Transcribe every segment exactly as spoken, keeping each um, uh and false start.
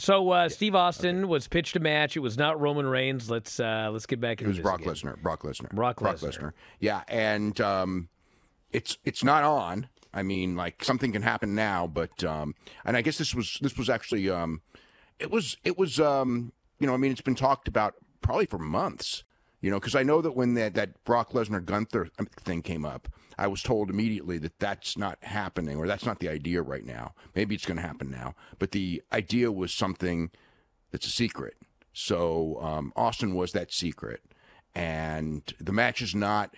So uh, yeah. Steve Austin okay. was pitched a match. It was not Roman Reigns. Let's uh, let's get back into it. It was Brock Lesnar. Brock Lesnar. Brock Lesnar. Brock Lesnar. Yeah, and um, it's it's not on. I mean, like something can happen now, but um, and I guess this was this was actually um, it was it was um, you know, I mean, it's been talked about probably for months. You know, because I know that when that, that Brock Lesnar Gunther thing came up, I was told immediately that that's not happening, or that's not the idea right now. Maybe it's going to happen now. But the idea was something that's a secret. So um, Austin was that secret. And the match is not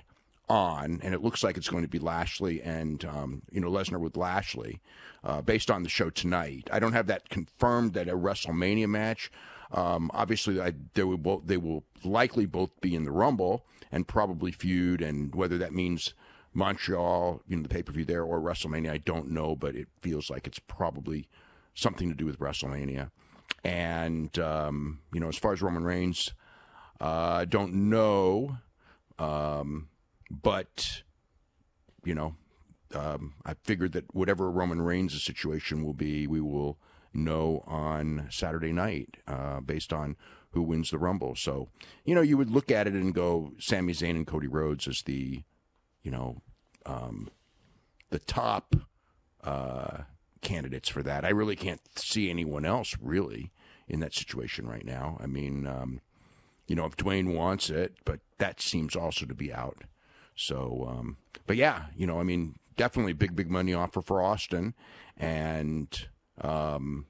on, and it looks like it's going to be Lashley and, um, you know, Lesnar with Lashley uh, based on the show tonight. I don't have that confirmed that a WrestleMania match. Um, obviously, I, they, will both, they will likely both be in the Rumble and probably feud, and whether that means Montreal, you know, the pay-per-view there, or WrestleMania, I don't know, but it feels like it's probably something to do with WrestleMania. And, um, you know, as far as Roman Reigns, I uh, don't know, um, but, you know, um, I figured that whatever Roman Reigns' situation will be, we will know on Saturday night uh, based on who wins the Rumble. So, you know, you would look at it and go Sami Zayn and Cody Rhodes as the, you know, um, the top uh, candidates for that. I really can't see anyone else really in that situation right now. I mean, um, you know, if Dwayne wants it, but that seems also to be out. So, um, but yeah, you know, I mean, definitely big, big money offer for Austin, and um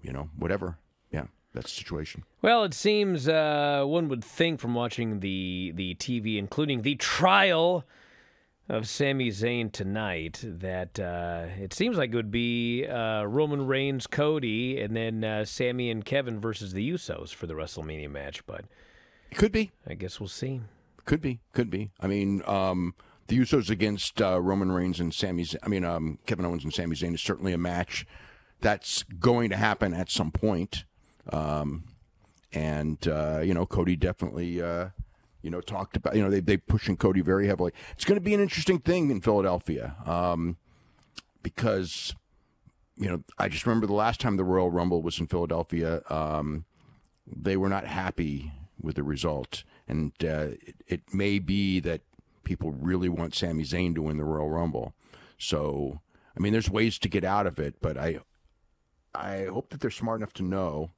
you know, whatever. Yeah, that's the situation. Well, it seems uh one would think from watching the the T V, including the trial of Sami Zayn tonight, that uh it seems like it would be uh Roman Reigns, Cody, and then uh Sami and Kevin versus the Usos for the WrestleMania match. But it could be. I guess we'll see. Could be, could be. I mean, um the Usos against uh, Roman Reigns and Sami Zayn, I mean, um, Kevin Owens and Sami Zayn is certainly a match that's going to happen at some point. Um, and, uh, you know, Cody definitely, uh, you know, talked about, you know, they, they pushing Cody very heavily. It's going to be an interesting thing in Philadelphia um, because, you know, I just remember the last time the Royal Rumble was in Philadelphia, um, they were not happy with the result. And uh, it, it may be that people really want Sami Zayn to win the Royal Rumble. So, I mean, there's ways to get out of it, but I I hope that they're smart enough to know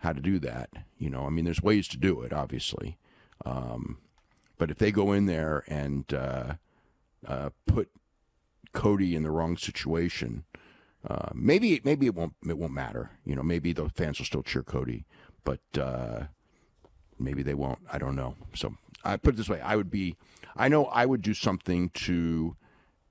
how to do that. You know, I mean, there's ways to do it, obviously. Um, but if they go in there and uh, uh, put Cody in the wrong situation, uh, maybe maybe it won't, it won't matter. You know, maybe the fans will still cheer Cody, but uh, maybe they won't. I don't know. So, I put it this way, I would be, I know I would do something to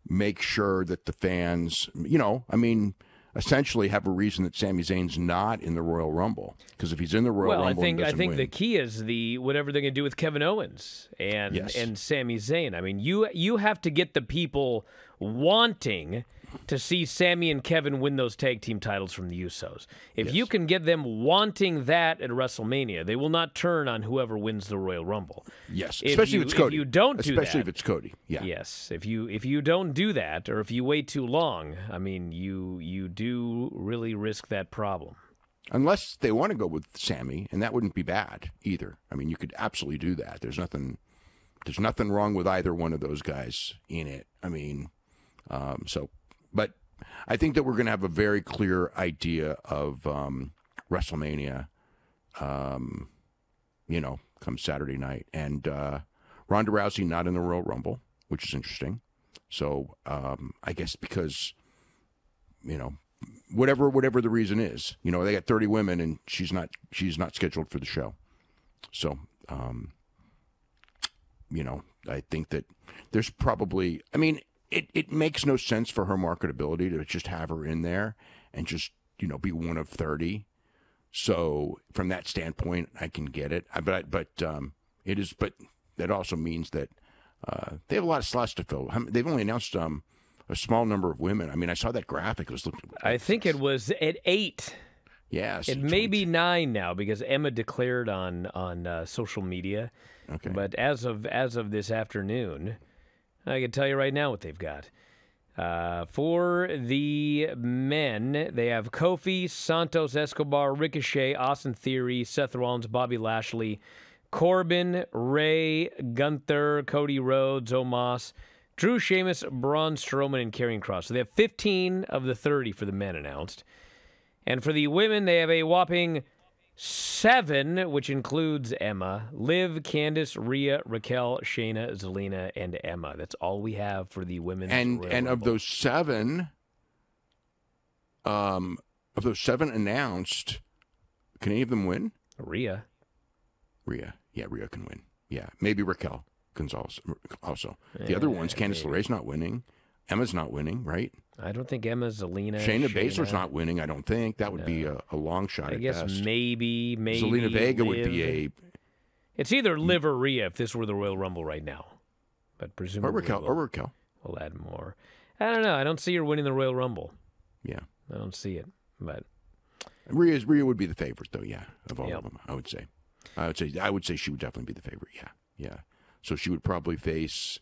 make sure that the fans, you know, I mean, essentially have a reason that Sami Zayn's not in the Royal Rumble. Because if he's in the Royal well, Rumble, I think, I think win. The key is the whatever they're going to do with Kevin Owens and yes. and Sami Zayn. I mean, you you have to get the people wanting to see Sami and Kevin win those tag team titles from the Usos. If yes. you can get them wanting that at WrestleMania, they will not turn on whoever wins the Royal Rumble. Yes, if especially you, if it's Cody. If you don't especially do that, if it's Cody. Yeah. Yes, if you if you don't do that, or if you wait too long, I mean, you you do really risk that problem. Unless they want to go with Sami, and that wouldn't be bad either. I mean, you could absolutely do that. There's nothing there's nothing wrong with either one of those guys in it. I mean, um, so. But I think that we're going to have a very clear idea of um, WrestleMania, um, you know, come Saturday night. And uh, Ronda Rousey not in the Royal Rumble, which is interesting. So um, I guess because, you know, whatever whatever the reason is, you know, they got thirty women and she's not she's not scheduled for the show. So, um, you know, I think that there's probably, I mean, It, it makes no sense for her marketability to just have her in there and just, you know, be one of thirty. So from that standpoint, I can get it. I, but but um, it is. But that also means that uh, they have a lot of slots to fill. They've only announced um, a small number of women. I mean, I saw that graphic. It was looking. I think it was at eight. Yes, it may be nine now because Emma declared on on uh, social media. Okay. But as of as of this afternoon, I can tell you right now what they've got. Uh, for the men, they have Kofi, Santos Escobar, Ricochet, Austin Theory, Seth Rollins, Bobby Lashley, Corbin, Ray, Gunther, Cody Rhodes, Omos, Drew Sheamus, Braun Strowman, and Karrion Kross. So they have fifteen of the thirty for the men announced. And for the women, they have a whopping seven, which includes Emma, Liv, Candace, Rhea, Raquel, Shayna, Zelina, and Emma. That's all we have for the women's and Royal and Rumble. Of those seven, um, of those seven announced, can any of them win? Rhea, Rhea, yeah, Rhea can win. Yeah, maybe Raquel can also. The yeah, other ones, Candace LeRae's not winning. Emma's not winning, right? I don't think Emma, Zelina, Shayna, Shayna Baszler's not winning. I don't think that would no. be a, a long shot. I at guess best. maybe, maybe Zelina Vega Liv. wove. would be a. It's either Liv or Rhea if this were the Royal Rumble right now, but presumably or Raquel. We'll, or Raquel. We'll add more. I don't know. I don't see her winning the Royal Rumble. Yeah, I don't see it. But Rhea Rhea would be the favorite, though. Yeah, of all yep. of them, I would say. I would say. I would say she would definitely be the favorite. Yeah, yeah. So she would probably face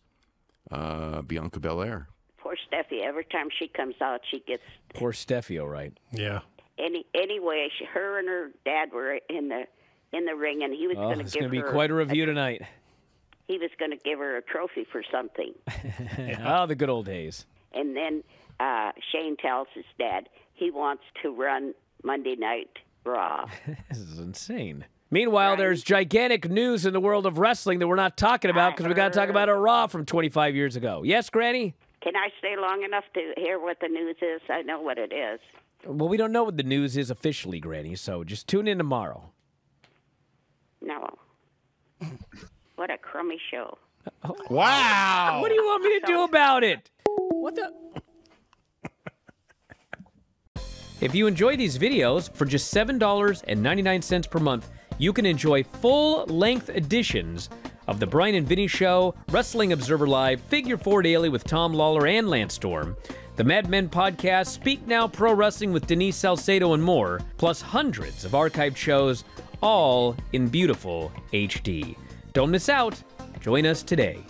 uh, Bianca Belair. Poor Steffi. Every time she comes out, she gets... Poor Steffi, all right. Yeah. Any Anyway, she, her and her dad were in the in the ring, and he was oh, going to give her... It's going to be quite a review a, tonight. He was going to give her a trophy for something. yeah. Oh, the good old days. And then uh, Shane tells his dad he wants to run Monday Night Raw. This is insane. Meanwhile, right. there's gigantic news in the world of wrestling that we're not talking about because we got to talk about a Raw from twenty-five years ago. Yes, Granny? Can I stay long enough to hear what the news is? I know what it is. Well, we don't know what the news is officially, Granny, so just tune in tomorrow. No. What a crummy show. Oh. Wow! What do you want me to do about it? What the... If you enjoy these videos, for just seven dollars and ninety-nine cents per month, you can enjoy full-length editions of The Brian and Vinny Show, Wrestling Observer Live, Figure Four Daily with Tom Lawler and Lance Storm, the Mad Men Podcast, Speak Now Pro Wrestling with Denise Salcedo and more, plus hundreds of archived shows, all in beautiful H D. Don't miss out. Join us today.